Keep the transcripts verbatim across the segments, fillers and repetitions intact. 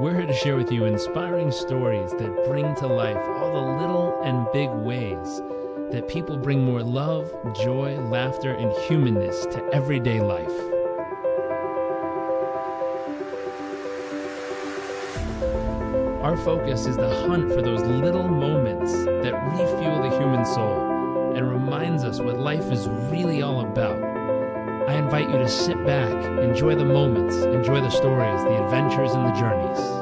We're here to share with you inspiring stories that bring to life all the little and big ways that people bring more love, joy, laughter, and humanness to everyday life. Our focus is the hunt for those little moments that refuel the human soul and reminds us what life is really all about. I invite you to sit back, enjoy the moments, enjoy the stories, the adventures, and the journeys.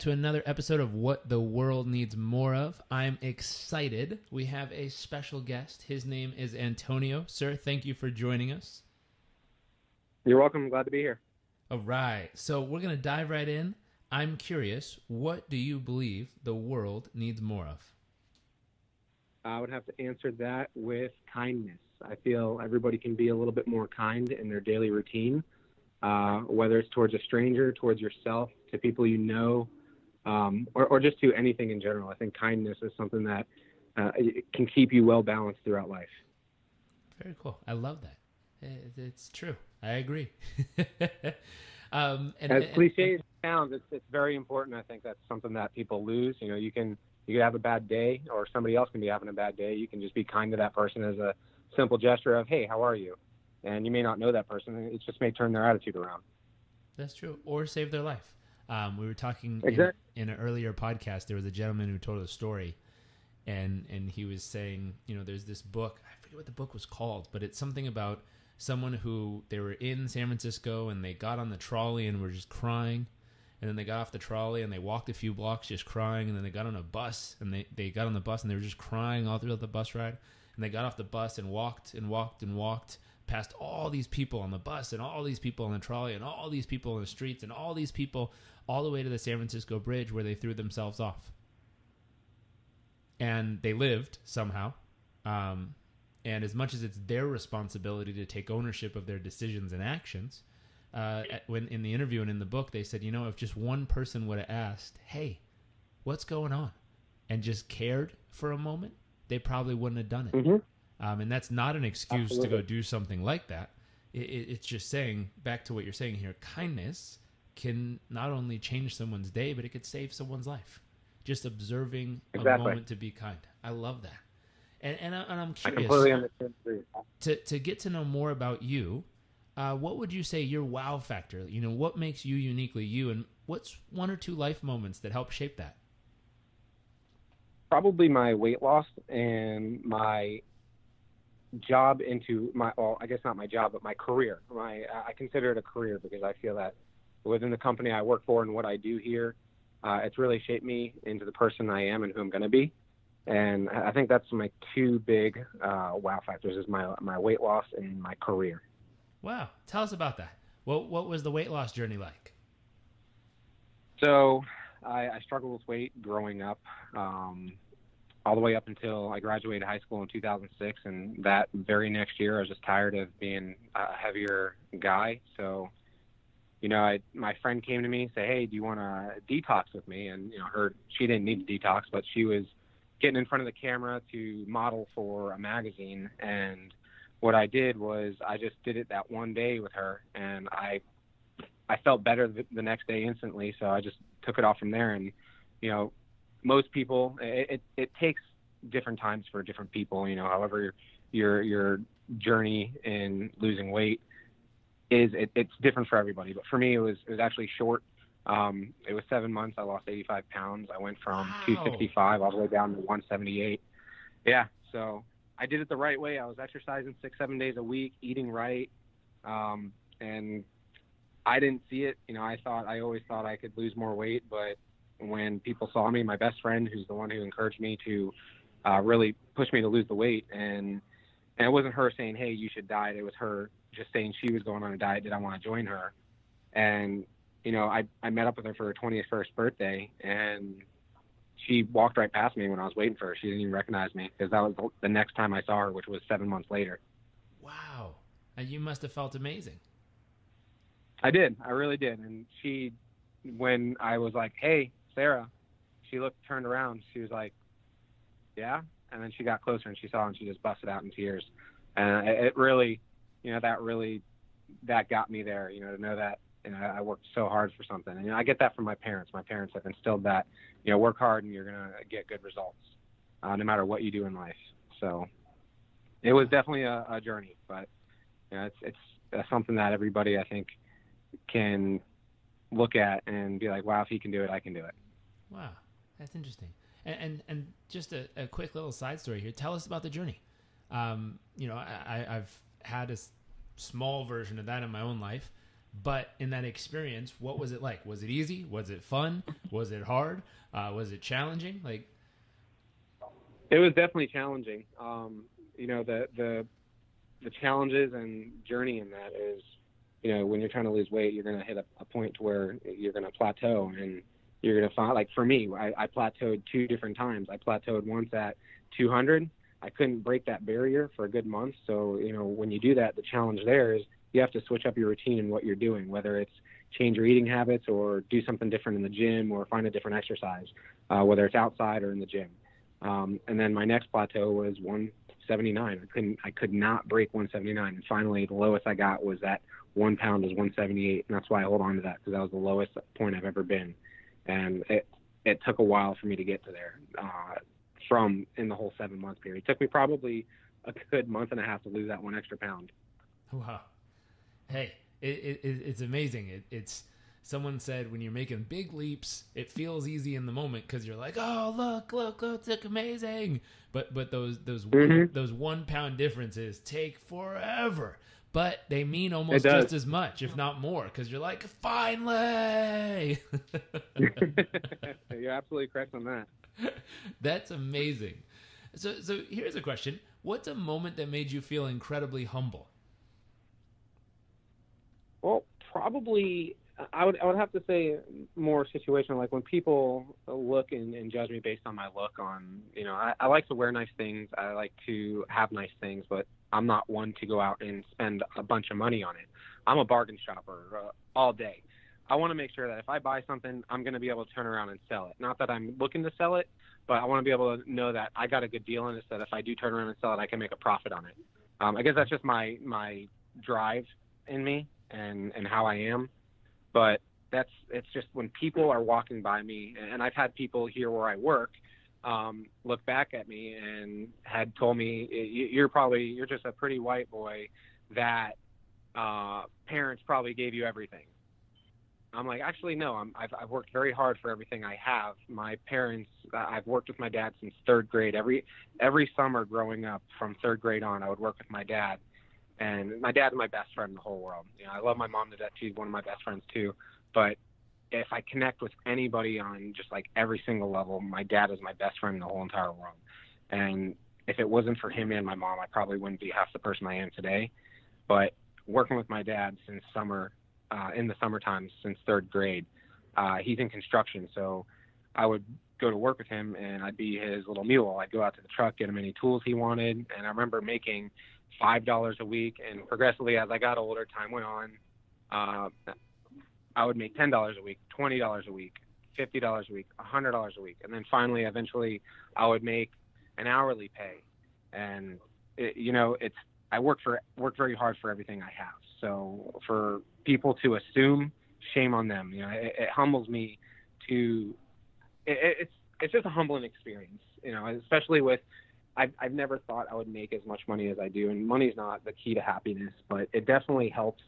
To another episode of What the World Needs More Of. I'm excited. We have a special guest. His name is Antonio. Sir, thank you for joining us. You're welcome. I'm glad to be here. All right. So we're going to dive right in. I'm curious, what do you believe the world needs more of? I would have to answer that with kindness. I feel everybody can be a little bit more kind in their daily routine, uh, whether it's towards a stranger, towards yourself, to people you know, Um, or, or just to anything in general. I think kindness is something that uh, can keep you well balanced throughout life. Very cool. I love that. It's true. I agree. um, and, as cliche as it sounds, it's, it's very important. I think that's something that people lose. You know, you can you can have a bad day, or somebody else can be having a bad day. You can just be kind to that person as a simple gesture of, hey, how are you? And you may not know that person. It just may turn their attitude around. That's true. Or save their life. Um, we were talking exactly. in, in an earlier podcast, there was a gentleman who told a story and, and he was saying, you know, there's this book, I forget what the book was called, but it's something about someone who they were in San Francisco and they got on the trolley and were just crying. And then they got off the trolley and they walked a few blocks just crying. And then they got on a bus and they, they got on the bus and they were just crying all throughout the bus ride. And they got off the bus and walked and walked and walked past all these people on the bus and all these people on the trolley and all these people on the streets and all these people all the way to the San Francisco Bridge where they threw themselves off. And they lived somehow. Um, and as much as it's their responsibility to take ownership of their decisions and actions, uh, when in the interview and in the book, they said, you know, if just one person would have asked, hey, what's going on? And just cared for a moment, they probably wouldn't have done it. Mm-hmm. Um, and that's not an excuse Absolutely. to go do something like that. It, it, it's just saying, back to what you're saying here, kindness can not only change someone's day, but it could save someone's life. Just observing exactly. a moment to be kind. I love that. And and, I, and I'm curious I to, to get to know more about you. Uh, what would you say your wow factor? You know, what makes you uniquely you, and what's one or two life moments that help shape that? Probably my weight loss and my job into my, well, I guess not my job, but my career. My, I consider it a career because I feel that within the company I work for and what I do here, uh, it's really shaped me into the person I am and who I'm going to be. And I think that's my two big uh, wow factors is my, my weight loss and my career. Wow. Tell us about that. What, what was the weight loss journey like? So I, I struggled with weight growing up. Um, all the way up until I graduated high school in two thousand six. And that very next year, I was just tired of being a heavier guy. So, you know, I, my friend came to me and said, hey, do you want to detox with me? And, you know, her, she didn't need to detox, but she was getting in front of the camera to model for a magazine. And what I did was I just did it that one day with her. And I, I felt better the next day instantly. So I just took it off from there. And, you know, most people, it, it, it takes different times for different people, you know, however your, your journey in losing weight is, it, it's different for everybody. But for me, it was, it was actually short. Um, it was seven months. I lost eighty-five pounds. I went from wow. two sixty-five all the way down to one seventy-eight. Yeah. So I did it the right way. I was exercising six, seven days a week, eating right. Um, and I didn't see it. You know, I thought, I always thought I could lose more weight, but when people saw me, my best friend, who's the one who encouraged me to uh, really push me to lose the weight. And, and it wasn't her saying, hey, you should diet. It was her just saying she was going on a diet. Did I want to join her? And, you know, I, I met up with her for her twenty-first birthday and she walked right past me when I was waiting for her. She didn't even recognize me, because that was the next time I saw her, which was seven months later. Wow. And you must have felt amazing. I did. I really did. And she, when I was like, hey, Sarah, she looked, turned around. She was like, yeah. And then she got closer and she saw, and she just busted out in tears. And it really, you know, that really, that got me there, you know, to know that, and you know, I worked so hard for something. And you know, I get that from my parents. My parents have instilled that, you know, work hard and you're going to get good results, uh, no matter what you do in life. So it was definitely a, a journey, but you know, it's, it's uh, something that everybody, I think, can look at and be like, wow, if he can do it, I can do it. Wow. That's interesting. And, and, and just a, a quick little side story here. Tell us about the journey. Um, you know, I, I've had a small version of that in my own life, but in that experience, what was it like? Was it easy? Was it fun? Was it hard? Uh, was it challenging? Like, it was definitely challenging. Um, you know, the, the, the challenges and journey in that is, you know, when you're trying to lose weight, you're going to hit a, a point to where you're going to plateau, and you're going to find, like for me, I, I plateaued two different times. I plateaued once at two hundred. I couldn't break that barrier for a good month. So, you know, when you do that, the challenge there is you have to switch up your routine and what you're doing, whether it's change your eating habits or do something different in the gym or find a different exercise, uh, whether it's outside or in the gym. Um, and then my next plateau was one seventy-nine. I couldn't, I could not break one seventy-nine. And finally, the lowest I got was that one pound was one seventy-eight. And that's why I hold on to that, because that was the lowest point I've ever been. And it, it took a while for me to get to there. Uh, from in the whole seven month period. It took me probably a good month and a half to lose that one extra pound. Wow. Hey, it, it, it's amazing. It, it's someone said when you're making big leaps, it feels easy in the moment, 'cause you're like, oh, look, look, look, it's amazing. But, but those, those, mm-hmm. one, those one pound differences take forever, but they mean almost just as much, if not more. 'Cause you're like, finally. You're absolutely correct on that. That's amazing. So, so here's a question. What's a moment that made you feel incredibly humble? Well, probably I would, I would have to say more situational, like when people look and, and judge me based on my look on, you know, I, I like to wear nice things. I like to have nice things, but I'm not one to go out and spend a bunch of money on it. I'm a bargain shopper uh, all day. I want to make sure that if I buy something, I'm going to be able to turn around and sell it. Not that I'm looking to sell it, but I want to be able to know that I got a good deal on it, so that if I do turn around and sell it, I can make a profit on it. Um, I guess that's just my, my drive in me and, and how I am. But that's, it's just when people are walking by me, and I've had people here where I work um, look back at me and had told me, you're probably, you're just a pretty white boy that uh, parents probably gave you everything. I'm like, actually, no, I'm, I've, I've worked very hard for everything I have. My parents, I've worked with my dad since third grade. Every every summer growing up from third grade on, I would work with my dad. And my dad's my best friend in the whole world. You know, I love my mom to death. She's one of my best friends, too. But if I connect with anybody on just, like, every single level, my dad is my best friend in the whole entire world. And if it wasn't for him and my mom, I probably wouldn't be half the person I am today. But working with my dad since summer – Uh, in the summertime since third grade. Uh, he's in construction, so I would go to work with him, and I'd be his little mule. I'd go out to the truck, get him any tools he wanted, and I remember making five dollars a week, and progressively as I got older, time went on, uh, I would make ten dollars a week, twenty dollars a week, fifty dollars a week, one hundred dollars a week, and then finally, eventually, I would make an hourly pay. And, it, you know, it's I work for work very hard for everything I have. So for people to assume, shame on them. You know, it, it humbles me to. It, it's it's just a humbling experience. You know, especially with, I've I've never thought I would make as much money as I do, and money's not the key to happiness, but it definitely helps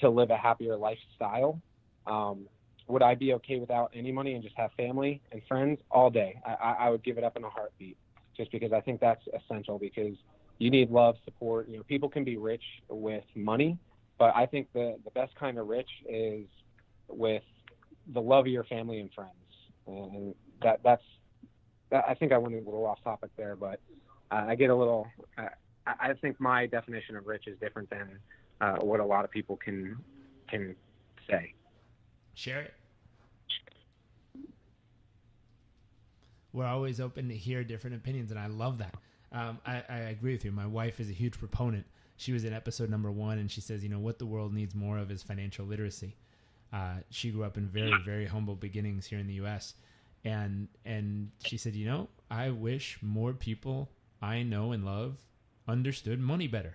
to live a happier lifestyle. Um, would I be okay without any money and just have family and friends all day? I, I would give it up in a heartbeat, just because I think that's essential because. You need love, support. You know, people can be rich with money, but I think the, the best kind of rich is with the love of your family and friends. And that that's, that, I think I went a little off topic there, but uh, I get a little, uh, I think my definition of rich is different than uh, what a lot of people can, can say. Share it. we're always open to hear different opinions, and I love that. Um, I, I agree with you. My wife is a huge proponent. She was in episode number one, and she says, you know, what the world needs more of is financial literacy. Uh, she grew up in very, very humble beginnings here in the U S, and and she said, you know, I wish more people I know and love understood money better.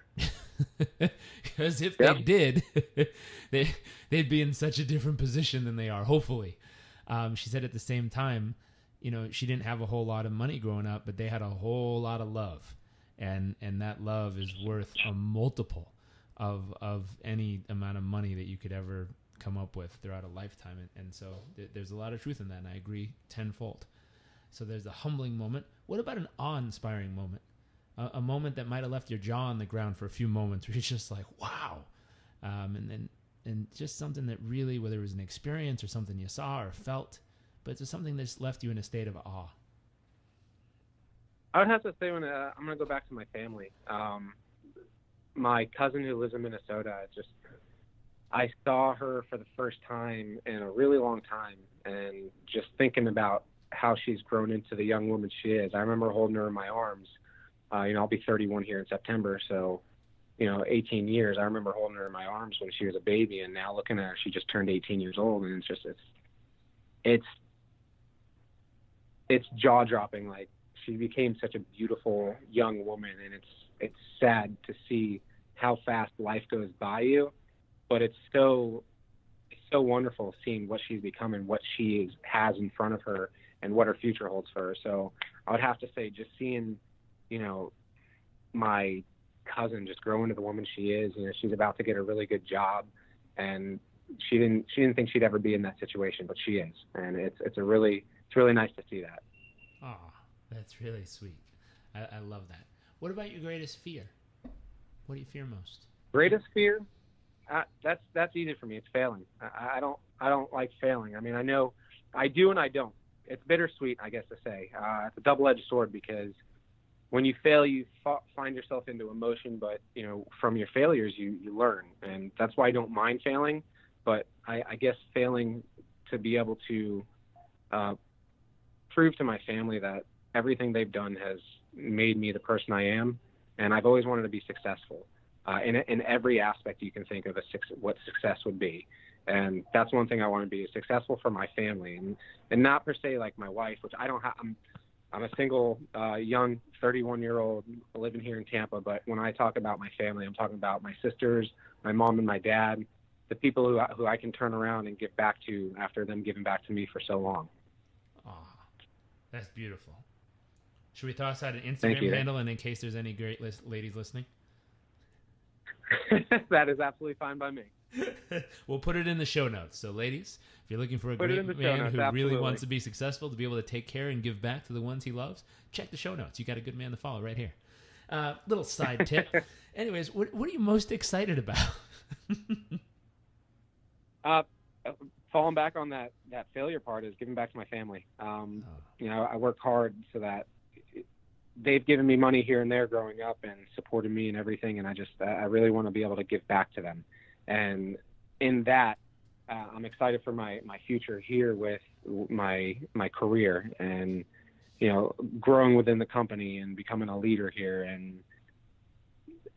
Because if yep. they did, they, they'd be in such a different position than they are, hopefully. Um, she said at the same time, you know, she didn't have a whole lot of money growing up, but they had a whole lot of love. And and that love is worth a multiple of of any amount of money that you could ever come up with throughout a lifetime. And, and so th- there's a lot of truth in that, and I agree tenfold. So there's a humbling moment. What about an awe-inspiring moment? A, a moment that might have left your jaw on the ground for a few moments where you're just like, wow. Um, and then and just something that really, whether it was an experience or something you saw or felt, but it's just something that's left you in a state of awe. I would have to say when uh, I'm going to go back to my family. Um, my cousin who lives in Minnesota, just I saw her for the first time in a really long time, and just thinking about how she's grown into the young woman she is. I remember holding her in my arms. Uh, you know, I'll be thirty-one here in September, so you know, eighteen years. I remember holding her in my arms when she was a baby, and now looking at her, she just turned eighteen years old, and it's just it's it's it's jaw-dropping, like. She became such a beautiful young woman, and it's it's sad to see how fast life goes by you, but it's so it's so wonderful seeing what she's become and what she is, has in front of her and what her future holds for her. So I would have to say just seeing, you know, my cousin just grow into the woman she is. You know, she's about to get a really good job, and she didn't she didn't think she'd ever be in that situation, but she is, and it's it's a really it's really nice to see that. Aww. That's really sweet. I, I love that. What about your greatest fear? What do you fear most? Greatest fear? Uh, that's that's easy for me. It's failing. I, I don't I don't like failing. I mean, I know I do and I don't. It's bittersweet, I guess, to say. Uh, it's a double-edged sword because when you fail, you fa- find yourself into emotion. But you know, from your failures, you, you learn, and that's why I don't mind failing. But I, I guess failing to be able to uh, prove to my family that everything they've done has made me the person I am, and I've always wanted to be successful uh, in in every aspect you can think of a, what success would be, and that's one thing I want to be, is successful for my family, and, and not per se like my wife, which I don't have. I'm, I'm a single, uh, young, thirty-one-year-old living here in Tampa, but when I talk about my family, I'm talking about my sisters, my mom and my dad, the people who I, who I can turn around and give back to after them giving back to me for so long. Oh, that's beautiful. Should we throw us out an Instagram handle, and in case there's any great list, ladies listening? That is absolutely fine by me. We'll put it in the show notes. So, ladies, if you're looking for a put great man notes, who absolutely. really wants to be successful, to be able to take care and give back to the ones he loves, check the show notes. You got a good man to follow right here. Uh, little side tip. Anyways, what, what are you most excited about? uh, falling back on that, that failure part is giving back to my family. Um, oh. You know, I work hard so that they've given me money here and there growing up and supported me and everything. And I just, I really want to be able to give back to them. And in that, uh, I'm excited for my, my future here with my, my career and, you know, growing within the company and becoming a leader here. And,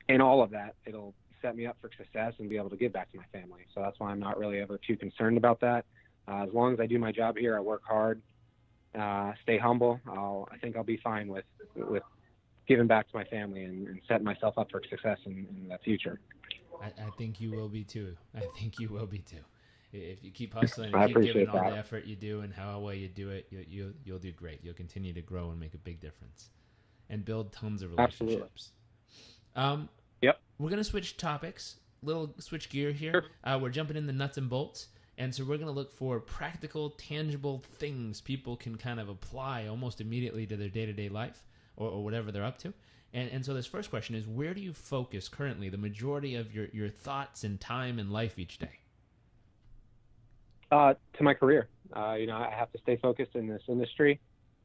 and all of that, it'll set me up for success and be able to give back to my family. So that's why I'm not really ever too concerned about that. Uh, as long as I do my job here, I work hard, uh, stay humble. I'll, I think I'll be fine with, with giving back to my family and, and setting myself up for success in, in the future. I, I think you will be too. I think you will be too. If you keep hustling and keep giving that. all the effort you do and how well you do it, you, you, you'll do great. You'll continue to grow and make a big difference and build tons of relationships. Absolutely. Um, yep. We're going to switch topics, little switch gear here. Sure. Uh, we're jumping in the nuts and bolts. And so we're going to look for practical, tangible things people can kind of apply almost immediately to their day-to-day life or, or whatever they're up to. And, and so this first question is, where do you focus currently the majority of your, your thoughts and time and life each day? Uh, to my career. Uh, you know, I have to stay focused in this industry.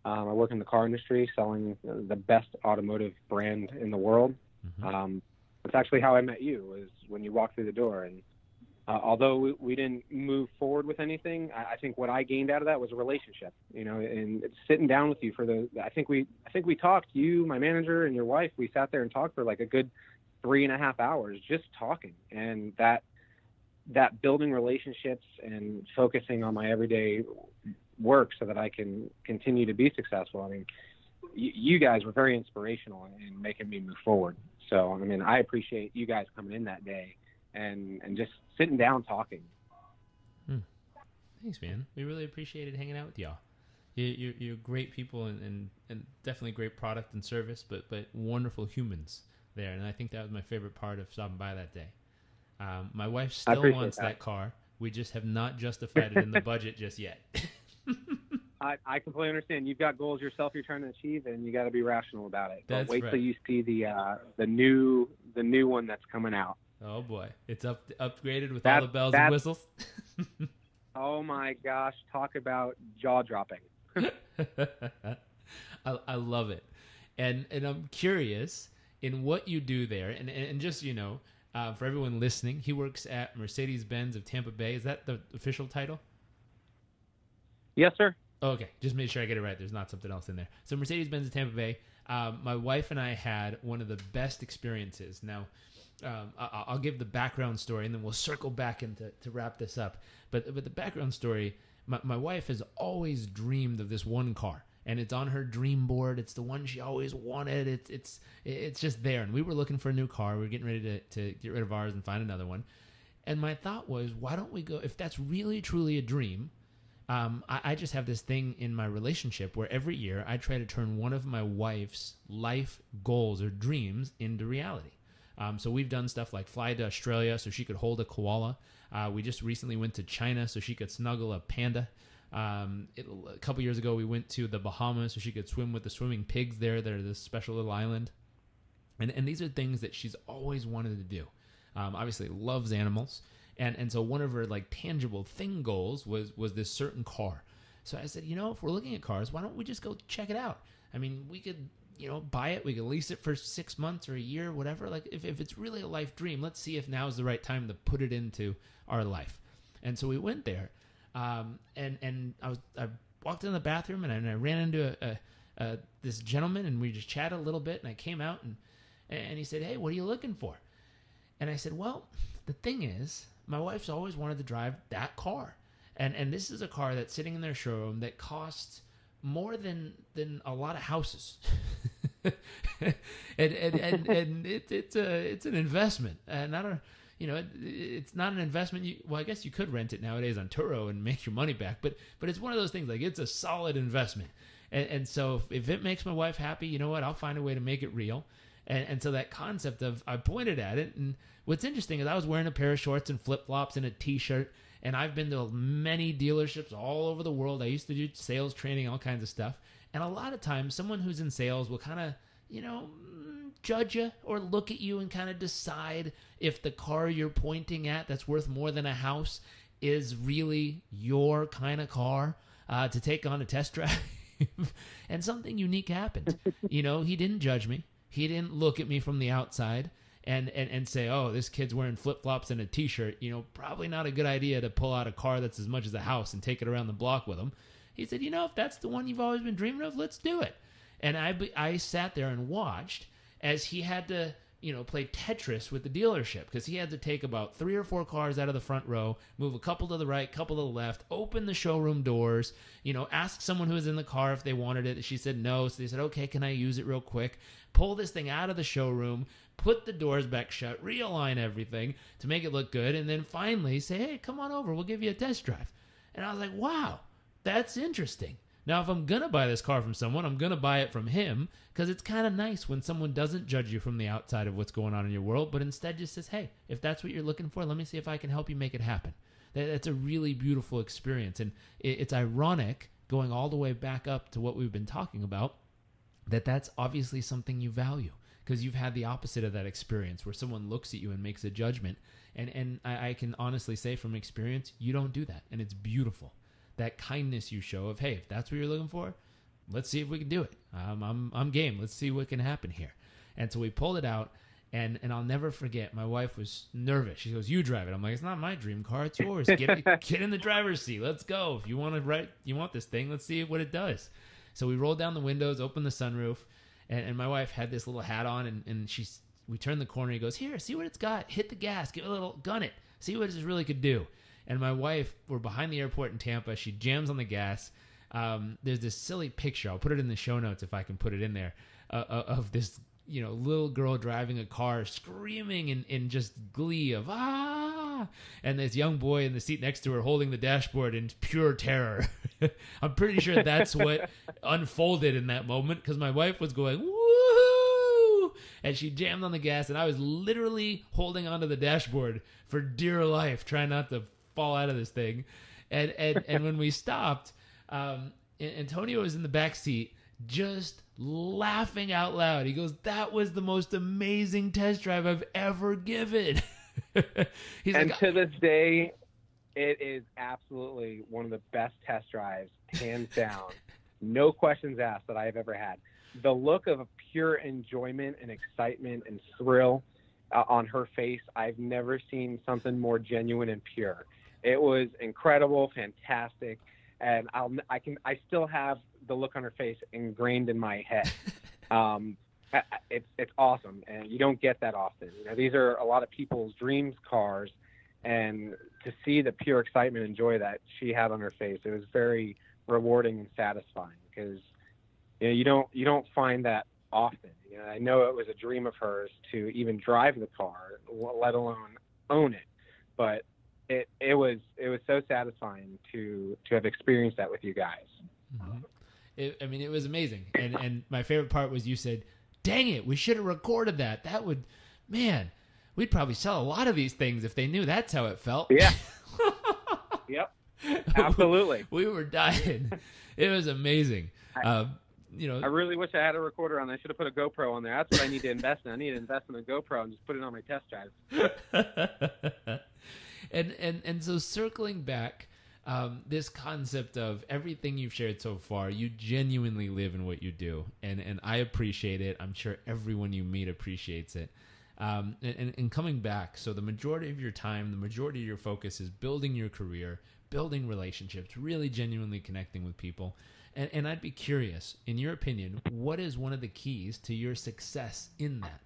Um, I work in the car industry, selling the best automotive brand in the world. Mm-hmm. Um, that's actually how I met you, was when you walked through the door, and Uh, although we didn't move forward with anything, I, I think what I gained out of that was a relationship, you know, and it's sitting down with you for the, I think we, I think we talked, you, my manager and your wife, we sat there and talked for like a good three and a half hours, just talking. And that, that building relationships and focusing on my everyday work so that I can continue to be successful. I mean, y- you guys were very inspirational in making me move forward. So, I mean, I appreciate you guys coming in that day. And, and just sitting down talking. Hmm. Thanks, man. We really appreciated hanging out with y'all. You, you, you're great people and, and, and definitely great product and service, but but wonderful humans there. And I think that was my favorite part of stopping by that day. Um, my wife still wants that. that car. We just have not justified it in the budget just yet. I, I completely understand. You've got goals yourself you're trying to achieve, and you got to be rational about it. That's but wait right. till you see the uh, the new the new one that's coming out. Oh boy, it's up upgraded with that, all the bells that, and whistles. Oh my gosh, talk about jaw dropping. I, I love it, and and I'm curious in what you do there, and and just you know, uh, for everyone listening, he works at Mercedes-Benz of Tampa Bay. Is that the official title? Yes, sir. Oh, okay, just make sure I get it right. There's not something else in there. So Mercedes-Benz of Tampa Bay. Um, my wife and I had one of the best experiences. Now. Um, I'll give the background story and then we'll circle back into to wrap this up. But but the background story, my, my wife has always dreamed of this one car, and it's on her dream board. It's the one she always wanted. It's it's it's just there. And we were looking for a new car. We were getting ready to, to get rid of ours and find another one. And my thought was, why don't we go? If that's really truly a dream, um, I, I just have this thing in my relationship where every year I try to turn one of my wife's life goals or dreams into reality. Um, so we've done stuff like fly to Australia so she could hold a koala. Uh, we just recently went to China so she could snuggle a panda. Um, it, a couple years ago, we went to the Bahamas so she could swim with the swimming pigs there. They're this special little island. And and these are things that she's always wanted to do. Um, obviously, loves animals. And and so one of her like tangible thing goals was was this certain car. So I said, you know, if we're looking at cars, why don't we just go check it out? I mean, we could... you know, buy it. We can lease it for six months or a year, whatever. Like if, if it's really a life dream, let's see if now is the right time to put it into our life. And so we went there. Um, and, and I was, I walked in the bathroom and I, and I ran into a, a, a, this gentleman and we just chatted a little bit and I came out and, and he said, "Hey, what are you looking for?" And I said, "Well, the thing is my wife's always wanted to drive that car. And, and this is a car that's sitting in their showroom that costs more than, than a lot of houses." and, and, and, and it, it's a, it's an investment and uh, not a, you know, it, it's not an investment. You, well, I guess you could rent it nowadays on Turo and make your money back, but, but it's one of those things like it's a solid investment. And, and so if, if it makes my wife happy, you know what, I'll find a way to make it real. And, and so that concept of, I pointed at it. And what's interesting is I was wearing a pair of shorts and flip flops and a t-shirt. And I've been to many dealerships all over the world. I used to do sales training, all kinds of stuff. And a lot of times, someone who's in sales will kind of, you know, judge you or look at you and kind of decide if the car you're pointing at that's worth more than a house is really your kind of car uh, to take on a test drive. And something unique happened. You know, he didn't judge me. He didn't look at me from the outside. And, and and say, "Oh, this kid's wearing flip-flops and a t-shirt, you know, probably not a good idea to pull out a car that's as much as a house and take it around the block with him." He said, "You know, if that's the one you've always been dreaming of, let's do it." And I, I sat there and watched as he had to, you know, play Tetris with the dealership because he had to take about three or four cars out of the front row, move a couple to the right, couple to the left, open the showroom doors, you know, ask someone who was in the car if they wanted it. She said no. So they said, "Okay, can I use it real quick?" Pull this thing out of the showroom, put the doors back shut, realign everything to make it look good, and then finally say, "Hey, come on over. We'll give you a test drive." And I was like, wow, that's interesting. Now, if I'm going to buy this car from someone, I'm going to buy it from him because it's kind of nice when someone doesn't judge you from the outside of what's going on in your world, but instead just says, "Hey, if that's what you're looking for, let me see if I can help you make it happen." That's a really beautiful experience. And it's ironic going all the way back up to what we've been talking about that that's obviously something you value. Because you've had the opposite of that experience where someone looks at you and makes a judgment. And and I, I can honestly say from experience, you don't do that. And it's beautiful. That kindness you show of, "Hey, if that's what you're looking for, let's see if we can do it. Um, I'm I'm game. Let's see what can happen here." And so we pulled it out. And and I'll never forget, my wife was nervous. She goes, "You drive it." I'm like, "It's not my dream car, it's yours. Get it, get in the driver's seat. Let's go. If you want to write, you want this thing, let's see what it does." So we rolled down the windows, opened the sunroof, and, and my wife had this little hat on, and, and she we turned the corner. He goes, "Here, see what it's got. Hit the gas, give it a little, gun it. See what this really could do." And my wife, we're behind the airport in Tampa. She jams on the gas. Um, there's this silly picture. I'll put it in the show notes if I can put it in there, uh, of this, you know, little girl driving a car, screaming in, in just glee of, ah, and this young boy in the seat next to her holding the dashboard in pure terror. I'm pretty sure that's what unfolded in that moment, because my wife was going, woohoo, and she jammed on the gas, and I was literally holding onto the dashboard for dear life, trying not to fall out of this thing. And, and, and when we stopped, Um, Antonio was in the back seat just laughing out loud. He goes, "That was the most amazing test drive I've ever given." He's and like, to this day, it is absolutely one of the best test drives, hands down. No questions asked that I've ever had. The look of pure enjoyment and excitement and thrill uh, on her face, I've never seen something more genuine and pure. It was incredible, fantastic. And I'll, I can, I still have the look on her face ingrained in my head. Um, it's it's awesome, and you don't get that often. You know, these are a lot of people's dreams cars, and to see the pure excitement and joy that she had on her face, it was very rewarding and satisfying, because you know, you don't you don't find that often. You know, I know it was a dream of hers to even drive the car, let alone own it, but. It it was it was so satisfying to to have experienced that with you guys. Mm-hmm. It, I mean, it was amazing, and and my favorite part was you said, "Dang it, we should have recorded that. That would, man, we'd probably sell a lot of these things if they knew that's how it felt." Yeah. Yep. Absolutely. We, we were dying. It was amazing. I, uh, you know, I really wish I had a recorder on there. I should have put a GoPro on there. That's what I need to invest in. I need to invest in a GoPro and just put it on my test drive. And, and and so circling back, um, this concept of everything you've shared so far, you genuinely live in what you do. And and I appreciate it. I'm sure everyone you meet appreciates it. Um, and, and coming back, so the majority of your time, the majority of your focus is building your career, building relationships, really genuinely connecting with people. And, and I'd be curious, in your opinion, what is one of the keys to your success in that?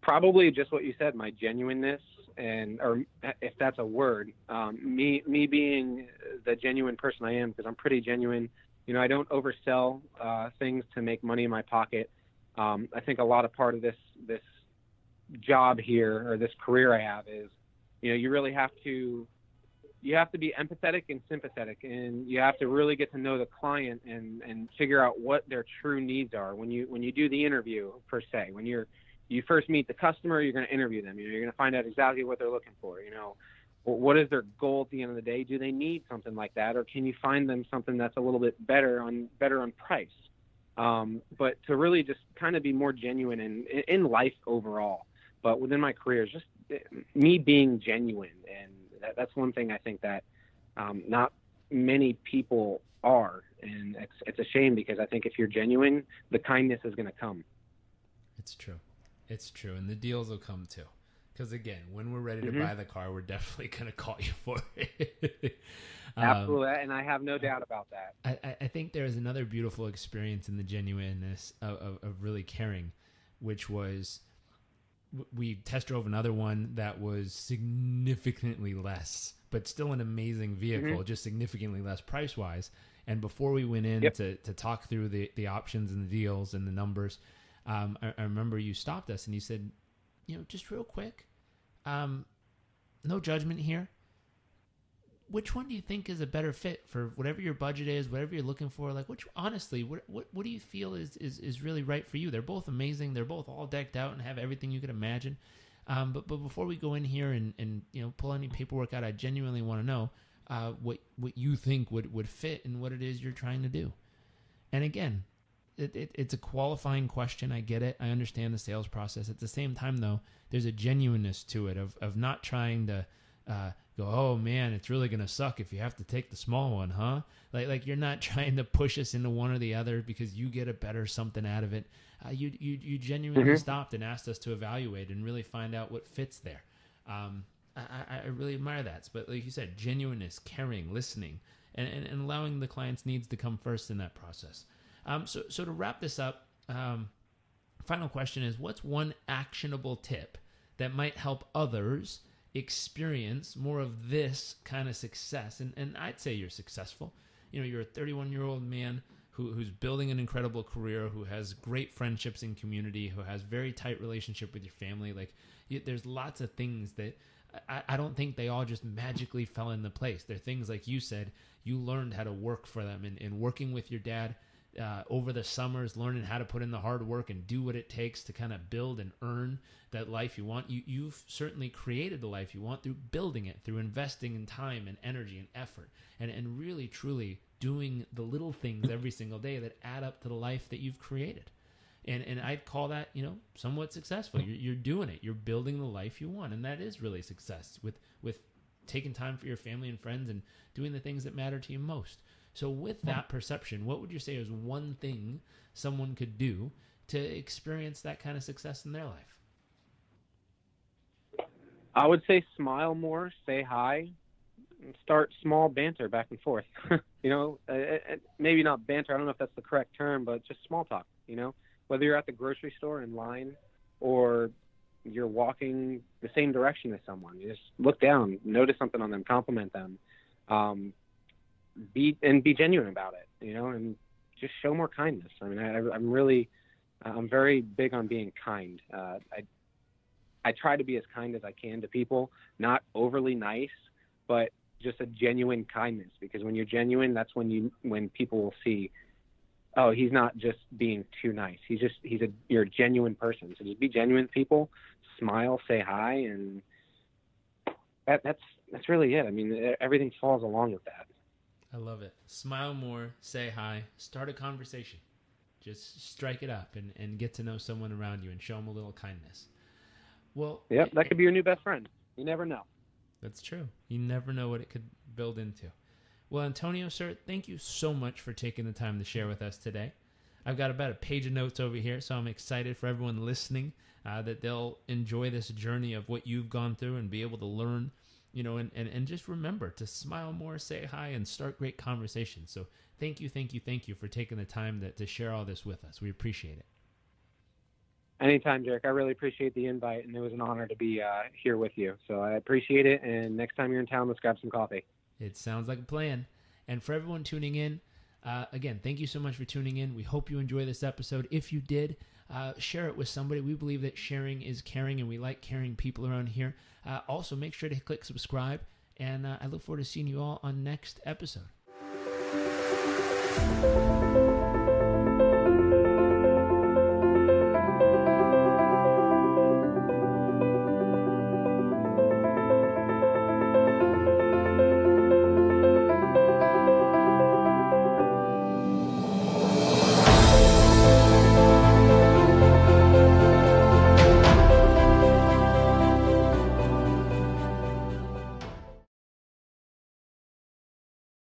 Probably just what you said, my genuineness. And, or if that's a word, um, me, me being the genuine person I am, because I'm pretty genuine. You know, I don't oversell uh, things to make money in my pocket. Um, I think a lot of part of this, this job here, or this career I have, is, you know, you really have to, you have to be empathetic and sympathetic, and you have to really get to know the client and, and figure out what their true needs are. When you, when you do the interview per se, when you're, you first meet the customer, you're going to interview them. You know, you're going to find out exactly what they're looking for. You know, what is their goal at the end of the day? Do they need something like that? Or can you find them something that's a little bit better on better on price? Um, but to really just kind of be more genuine in, in life overall, but within my career, just me being genuine. And that, that's one thing I think that um, not many people are. And it's, it's a shame, because I think if you're genuine, the kindness is going to come. It's true. It's true. And the deals will come too. Because again, when we're ready to mm-hmm. buy the car, we're definitely going to call you for it. um, Absolutely. And I have no doubt about that. I, I think there is another beautiful experience in the genuineness of, of, of really caring, which was we test drove another one that was significantly less, but still an amazing vehicle, mm-hmm. just significantly less price wise. And before we went in yep. to, to talk through the, the options and the deals and the numbers, Um, I, I remember you stopped us and you said, you know, just real quick, um, no judgment here. Which one do you think is a better fit for whatever your budget is, whatever you're looking for? Like, which, honestly, what what what do you feel is, is, is really right for you? They're both amazing. They're both all decked out and have everything you could imagine. Um, but but before we go in here and, and you know, pull any paperwork out, I genuinely want to know uh, what what you think would, would fit and what it is you're trying to do. And again, It, it, it's a qualifying question. I get it. I understand the sales process. At the same time, though, there's a genuineness to it of, of not trying to uh, go, oh man, it's really going to suck if you have to take the small one, huh? Like, like you're not trying to push us into one or the other because you get a better something out of it. Uh, you, you, you genuinely mm-hmm. stopped and asked us to evaluate and really find out what fits there. Um, I, I really admire that. But like you said, genuineness, caring, listening, and, and, and allowing the client's needs to come first in that process. Um, so, so to wrap this up, um, final question is, what's one actionable tip that might help others experience more of this kind of success? And, and I'd say you're successful. You know, you're a thirty-one-year-old man who, who's building an incredible career, who has great friendships in community, who has very tight relationship with your family. Like, you, there's lots of things that I, I don't think they all just magically fell into place. There are things, like you said, you learned how to work for them, and, and working with your dad Uh, over the summers, learning how to put in the hard work and do what it takes to kind of build and earn that life you want. You, you've certainly created the life you want through building it, through investing in time and energy and effort, and, and really, truly doing the little things every single day that add up to the life that you've created. And, and I'd call that, you know, somewhat successful. You're, you're doing it. You're building the life you want. And that is really success, with, with taking time for your family and friends and doing the things that matter to you most. So with that perception, what would you say is one thing someone could do to experience that kind of success in their life? I would say smile more, say hi, and start small banter back and forth. You know, uh, maybe not banter, I don't know if that's the correct term, but just small talk, you know, whether you're at the grocery store in line or you're walking the same direction as someone, you just look down, notice something on them, compliment them. Um, Be and be genuine about it, you know, and just show more kindness. I mean, I, I'm really, I'm very big on being kind. Uh, I, I try to be as kind as I can to people, not overly nice, but just a genuine kindness. Because when you're genuine, that's when you, when people will see, oh, he's not just being too nice. He's just, he's a, you're a genuine person. So just be genuine to people, smile, say hi, and that, that's that's really it. I mean, everything falls along with that. I love it. Smile more, say hi, start a conversation. Just strike it up and, and get to know someone around you and show them a little kindness. Well, yep, that could be your new best friend. You never know. That's true. You never know what it could build into. Well, Antonio, sir, thank you so much for taking the time to share with us today. I've got about a page of notes over here, so I'm excited for everyone listening uh, that they'll enjoy this journey of what you've gone through and be able to learn. You know, and, and, and just remember to smile more, say hi, and start great conversations. So thank you, thank you, thank you for taking the time to, to share all this with us. We appreciate it. Anytime, Derek. I really appreciate the invite, and it was an honor to be uh, here with you. So I appreciate it, and next time you're in town, let's grab some coffee. It sounds like a plan. And for everyone tuning in, uh, again, thank you so much for tuning in. We hope you enjoy this episode. If you did, Uh, share it with somebody. We believe that sharing is caring, and we like caring people around here. Uh, also, make sure to click subscribe, and uh, I look forward to seeing you all on next episode.